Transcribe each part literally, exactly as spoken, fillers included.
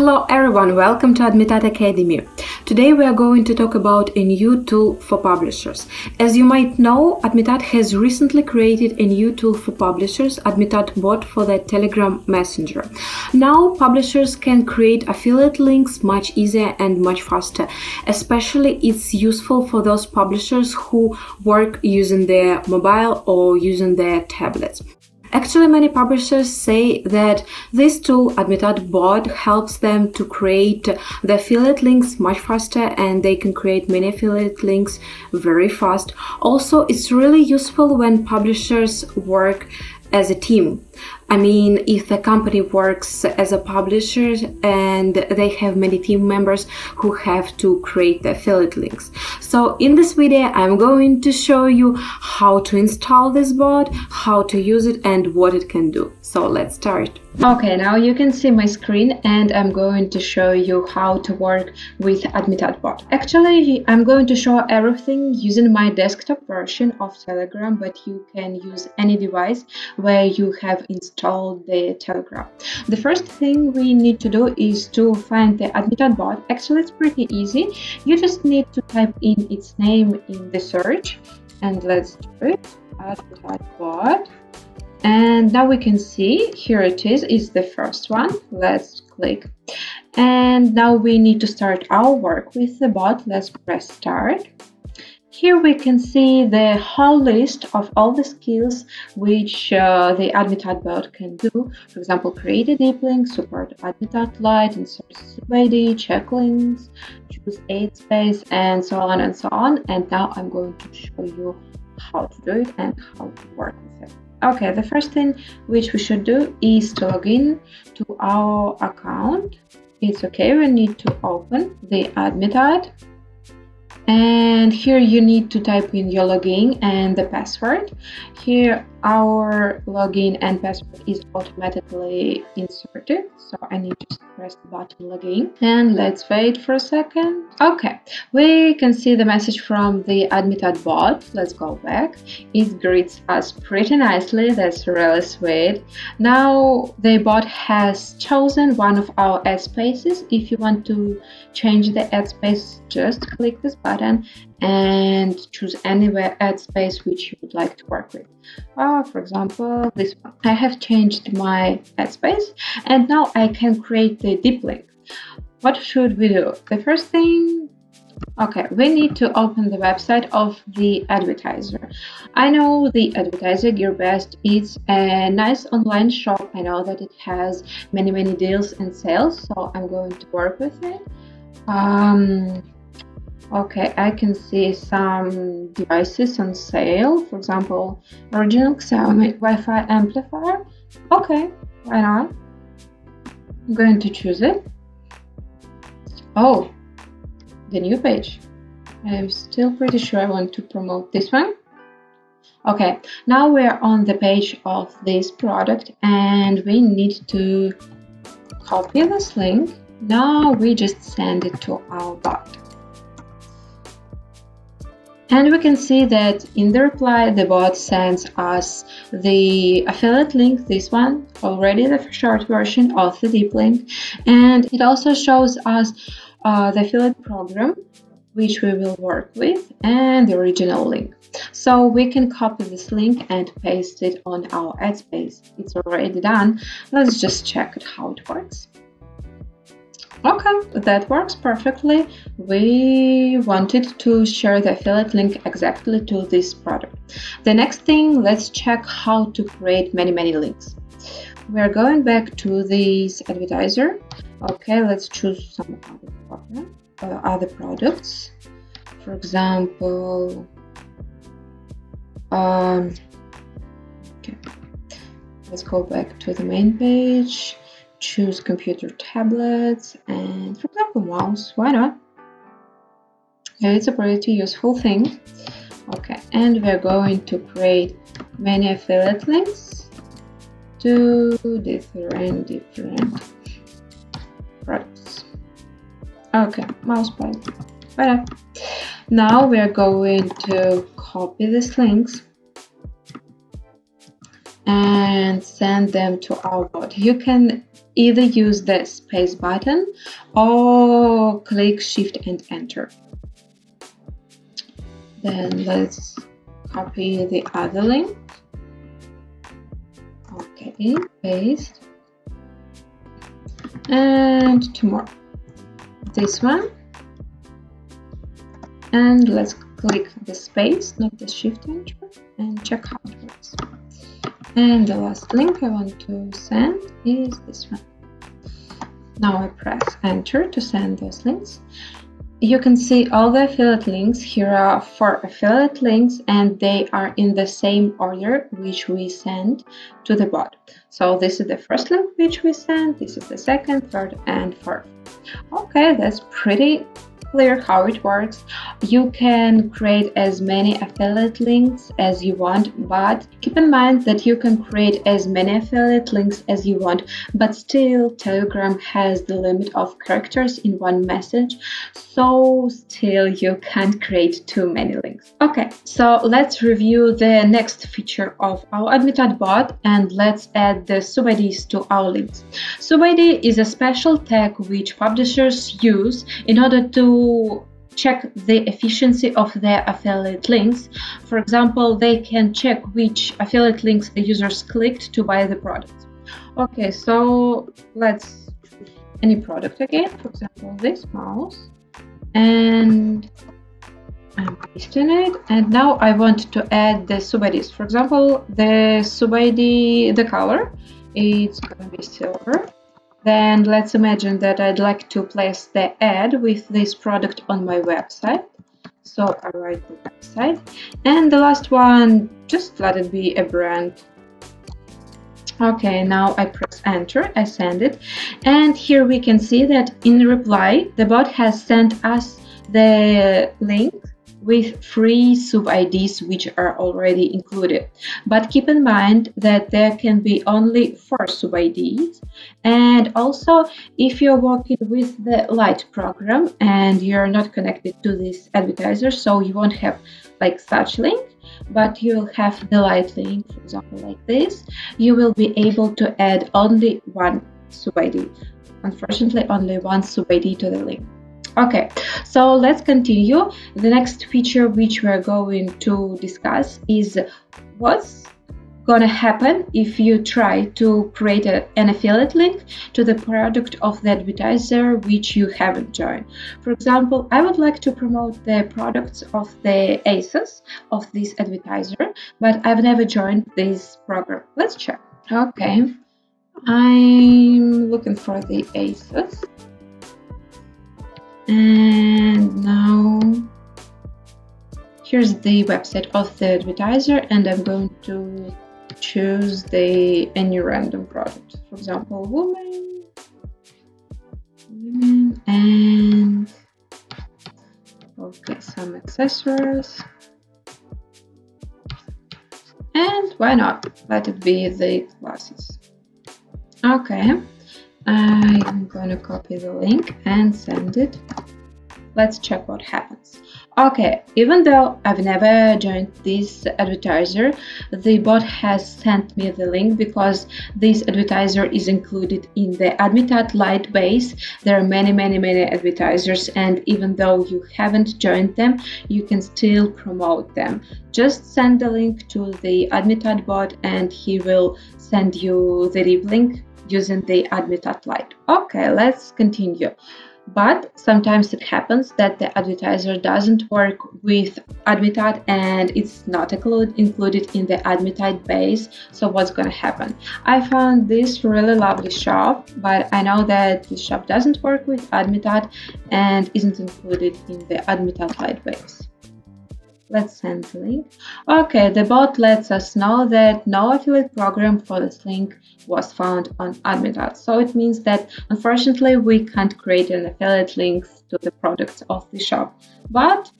Hello everyone, welcome to Admitad Academy. Today we are going to talk about a new tool for publishers. As you might know, Admitad has recently created a new tool for publishers, Admitad bot for the Telegram Messenger. Now publishers can create affiliate links much easier and much faster. Especially it's useful for those publishers who work using their mobile or using their tablets. Actually, many publishers say that this tool, Admitad bot, helps them to create the affiliate links much faster, and they can create many affiliate links very fast. Also, it's really useful when publishers work as a team. I mean, if the company works as a publisher and they have many team members who have to create the affiliate links. So in this video, I'm going to show you how to install this bot, how to use it, and what it can do. So let's start. Okay, now you can see my screen, and I'm going to show you how to work with Admitad bot. Actually, I'm going to show everything using my desktop version of Telegram, but you can use any device where you have installed the Telegram. The first thing we need to do is to find the Admitad bot. Actually, it's pretty easy. You just need to type in its name in the search, and let's do it, Admitad bot. And now we can see, here it is, it's the first one. Let's click. And now we need to start our work with the bot. Let's press start. Here we can see the whole list of all the skills which uh, the Admitad bot can do. For example, create a deep link, support Admitad Lite, insert sub I D, check links, choose aid space, and so on and so on. And now I'm going to show you how to do it and how to work with it. Okay, the first thing which we should do is to log in to our account. It's okay, we need to open the Admitad. And here you need to type in your login and the password. Here our login and password is automatically inserted, so I need to press the button login. And let's wait for a second. Okay, we can see the message from the Admitad bot. Let's go back. It greets us pretty nicely, that's really sweet. Now the bot has chosen one of our ad spaces. If you want to change the ad space, just click this button and choose any ad space which you would like to work with. Uh, for example, this one. I have changed my ad space, and now I can create the deep link. What should we do? The first thing, okay, we need to open the website of the advertiser. I know the advertiser GearBest is a nice online shop. I know that it has many, many deals and sales, so I'm going to work with it. Um, Okay, I can see some devices on sale, for example, original Xiaomi Wi-Fi amplifier. Okay, why not? I'm going to choose it. Oh, the new page. I'm still pretty sure I want to promote this one. Okay, now we're on the page of this product, and we need to copy this link. Now we just send it to our bot. And we can see that in the reply, the bot sends us the affiliate link, this one, already the short version of the deep link. And it also shows us uh, the affiliate program, which we will work with, and the original link. So we can copy this link and paste it on our ad space. It's already done. Let's just check it how it works. Okay, that works perfectly. We wanted to share the affiliate link exactly to this product. The next thing, let's check how to create many, many links. We're going back to this advertiser. Okay, let's choose some other, product, uh, other products. For example, um, okay. Let's go back to the main page. Choose computer, tablets, and for example mouse, why not? Yeah, it's a pretty useful thing. Okay, and we're going to create many affiliate links to different different products. Okay, mousepad, why not? Now we're going to copy these links and send them to outboard. You can either use the space button or click Shift and Enter. Then let's copy the other link. Okay, paste. And two more. This one. And let's click the space, not the Shift Enter, and check how it works. And the last link I want to send is this one. Now I press Enter to send those links. You can see all the affiliate links. Here are four affiliate links, and they are in the same order which we send to the bot. So this is the first link which we send, this is the second, third, and fourth. Okay, that's pretty clear how it works. You can create as many affiliate links as you want, but keep in mind that you can create as many affiliate links as you want, but still Telegram has the limit of characters in one message, so still you can't create too many links. Okay, so let's review the next feature of our Admitad bot, and let's add the sub I Ds to our links. Sub I D is a special tag which publishers use in order to check the efficiency of their affiliate links. For example, they can check which affiliate links the users clicked to buy the product. Okay, so let's choose any product again, for example, this mouse, and I'm pasting it. And now I want to add the sub I Ds. For example, the sub I D, the color, it's gonna be silver. Then let's imagine that I'd like to place the ad with this product on my website. So I write the website. And the last one, just let it be a brand. Okay, now I press Enter, I send it. And here we can see that in reply, the bot has sent us the link with free sub I Ds which are already included. But keep in mind that there can be only four sub I Ds. And also, if you're working with the light program and you're not connected to this advertiser, so you won't have like such link, but you'll have the light link, for example, like this, you will be able to add only one sub I D. Unfortunately, only one sub I D to the link. Okay, so let's continue. The next feature which we're going to discuss is what's gonna happen if you try to create a, an affiliate link to the product of the advertiser which you haven't joined. For example, I would like to promote the products of the ASUS of this advertiser, but I've never joined this program. Let's check. Okay, I'm looking for the ASUS. And now here's the website of the advertiser, and I'm going to choose the any random product, for example, women, women and okay, some accessories. And why not? Let it be the glasses. Okay. I'm gonna copy the link and send it. Let's check what happens. Okay, even though I've never joined this advertiser, the bot has sent me the link because this advertiser is included in the Admitad Lite base. There are many, many, many advertisers, and even though you haven't joined them, you can still promote them. Just send the link to the Admitad bot and he will send you the rib link using the Admitad Lite. Okay, let's continue. But sometimes it happens that the advertiser doesn't work with Admitad and it's not included in the Admitad base. So what's gonna happen? I found this really lovely shop, but I know that the shop doesn't work with Admitad and isn't included in the Admitad Lite base. Let's send the link. Okay, the bot lets us know that no affiliate program for this link was found on Admitad. So it means that unfortunately we can't create an affiliate link to the products of the shop. But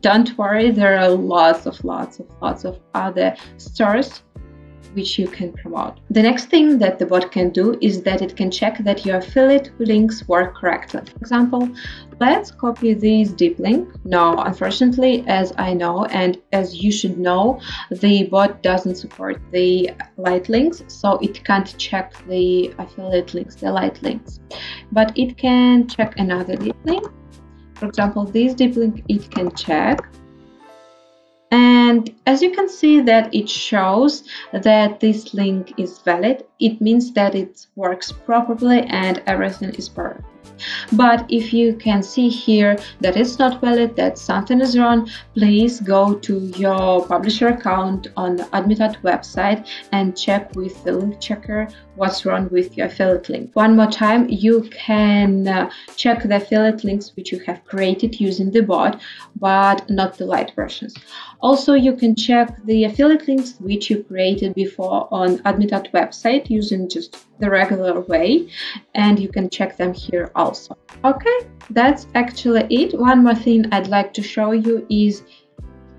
don't worry, there are lots of lots of lots of other stores which you can promote. The next thing that the bot can do is that it can check that your affiliate links work correctly. For example, let's copy this deep link. No, unfortunately, as I know and as you should know, the bot doesn't support the light links, so it can't check the affiliate links, the light links. But it can check another deep link. For example, this deep link it can check. And as you can see that it shows that this link is valid, it means that it works properly and everything is perfect. But if you can see here that it's not valid, that something is wrong, please go to your publisher account on the Admitad website and check with the link checker what's wrong with your affiliate link. One more time, you can uh, check the affiliate links which you have created using the bot, but not the light versions. Also, you can check the affiliate links which you created before on Admitad website using just the regular way, and you can check them here also. Okay, that's actually it. One more thing I'd like to show you is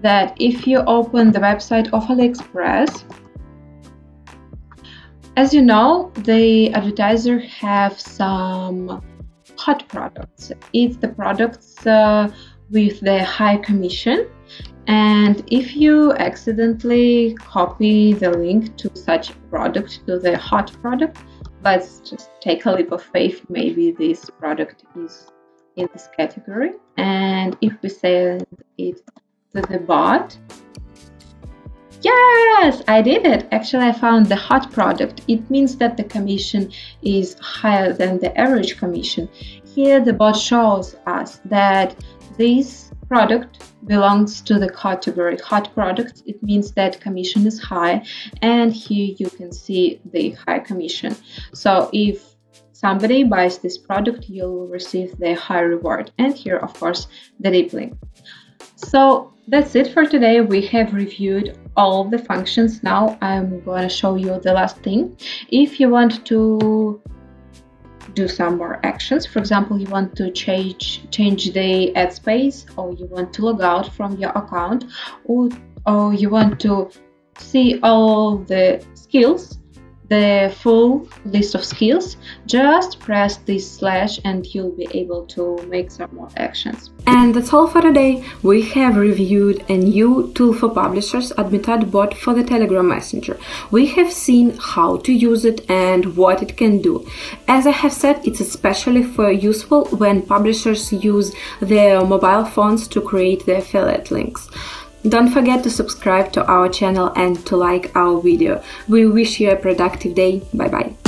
that if you open the website of AliExpress, as you know, the advertiser have some hot products. It's the products uh, with the high commission. And if you accidentally copy the link to such product, to the hot product, let's just take a leap of faith, maybe this product is in this category. And if we send it to the bot, yes, I did it. Actually, I found the hot product. It means that the commission is higher than the average commission. Here the bot shows us that this product belongs to the category hot products. It means that commission is high, and here you can see the high commission. So if somebody buys this product, you'll receive the high reward. And here, of course, the deep link. So that's it for today. We have reviewed all the functions. Now I'm going to show you the last thing. If you want to do some more actions, for example, you want to change change the ad space, or you want to log out from your account, or, or you want to see all the skills, the full list of skills, just press this slash and you'll be able to make some more actions. And that's all for today. We have reviewed a new tool for publishers, Admitad bot for the Telegram Messenger. We have seen how to use it and what it can do. As I have said, it's especially for useful when publishers use their mobile phones to create their affiliate links. Don't forget to subscribe to our channel and to like our video. We wish you a productive day. Bye bye.